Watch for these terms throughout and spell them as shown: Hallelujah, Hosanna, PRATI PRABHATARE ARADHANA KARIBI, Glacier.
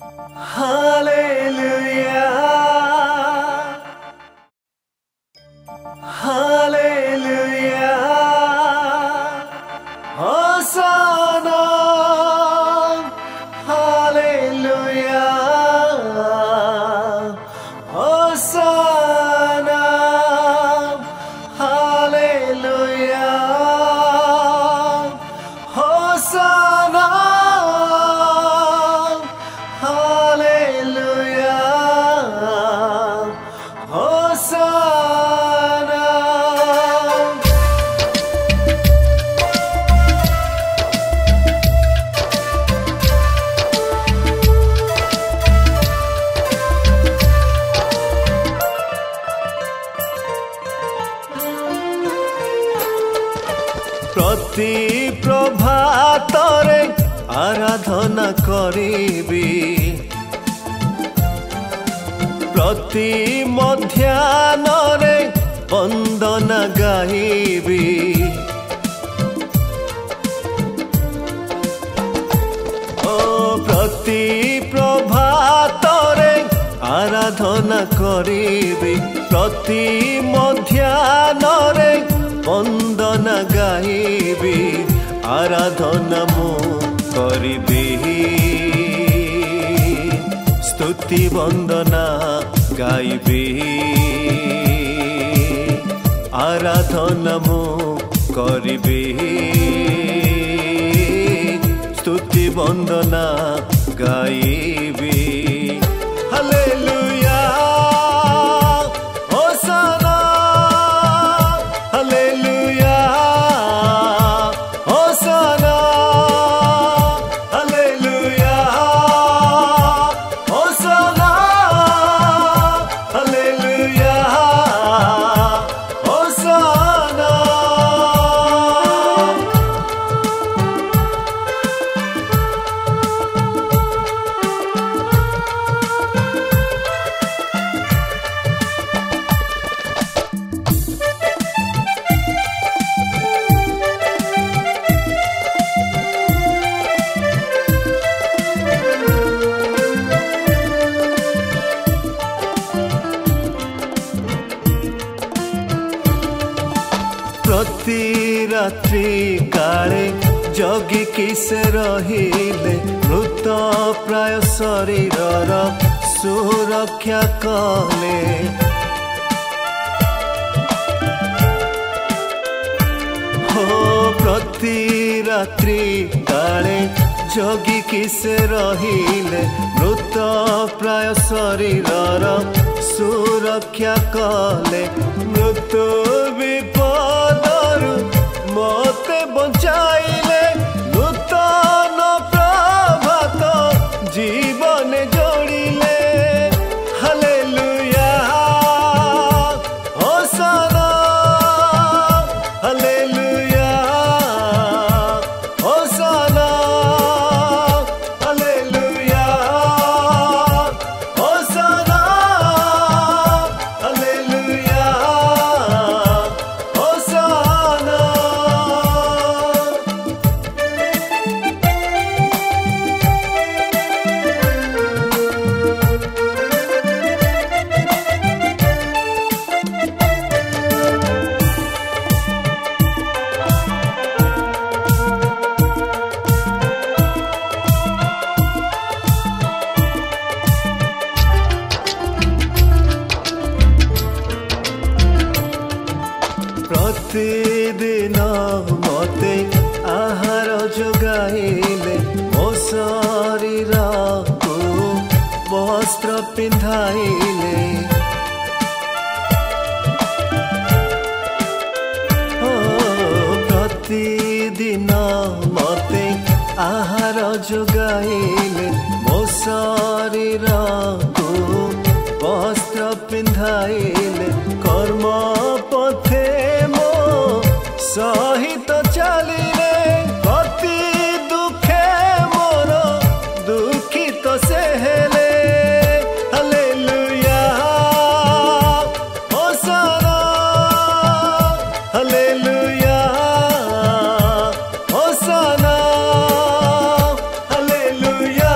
Hallelujah. Hallelujah. Hosanna. Hallelujah. Hosanna. Hallelujah. Hosanna. प्रति प्रभात आराधना करीबी प्रति मध्यान वंदना गाईबी प्रति प्रभात आराधना करीबी प्रति मध्यान वंदना गाईबी आराधना मो करीबी स्तुति वंदना गाईबी आराधना मो करीबी स्तुति वंदना गाईबी हालेलुया प्रति रात्रि काले जगी किसे रहिले मृत प्राय शरीरर सुरक्षा कले हो प्रति रात्रि काले जगी किसे रहिले मृत प्राय शरीरर सुरक्षा कले मृत्यु विपदरु मते बचाइले नूतन प्रभात जीवन जोड़िले hallelujah hosanna hallelujah hosanna hallelujah hosanna प्रतिदिन मते आहार जोगाइले मो शरीर को वस्त्र पिंधाइले प्रतिदिन मते आहार जोगाइले मो शरीर को वस्त्र पिंधाइले कर्म पथे सहित चलिले अति दुखे मोर दुखित से हेले hallelujah hosanna hallelujah hosanna hallelujah.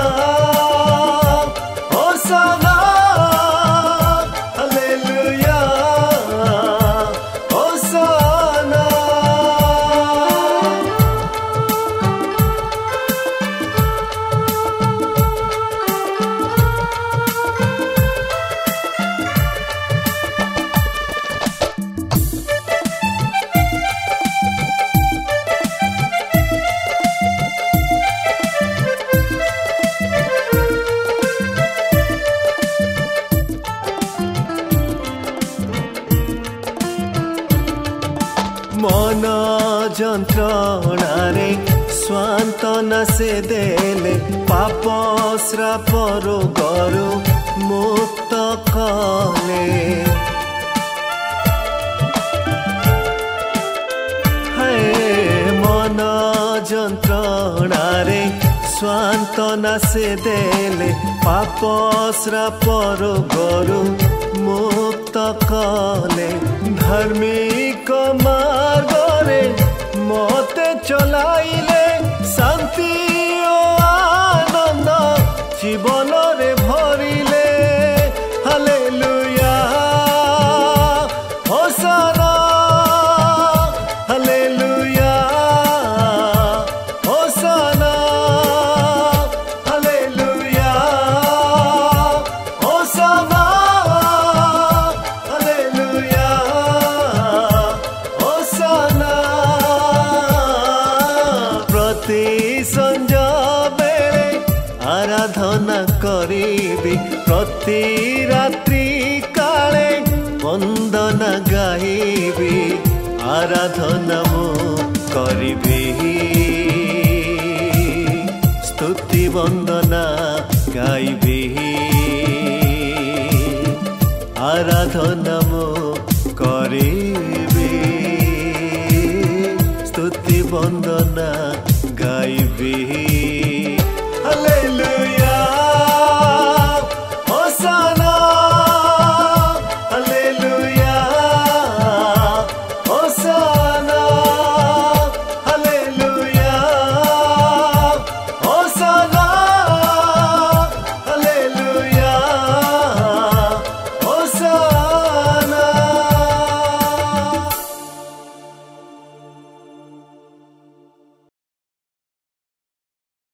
मन जंत्रणा स्वांतना से देले पाप श्राप रोगरू मुक्त कले। मन जंत्रणा स्वांतना से देले पाप श्राप रोगरू मुक्त कले। धार्मिक मार्ग मते चलाइले शांति ओ आनंद जीवन रे भरिले। Hallelujah होसाना, hallelujah होसाना, hallelujah होसाना। आराधना करीबी प्रति रात्रि काले वंदना गाइबी आराधना मु करीबी स्तुति वंदना गाइबी आराधना मु करीबी स्तुति वंदना गाइबी।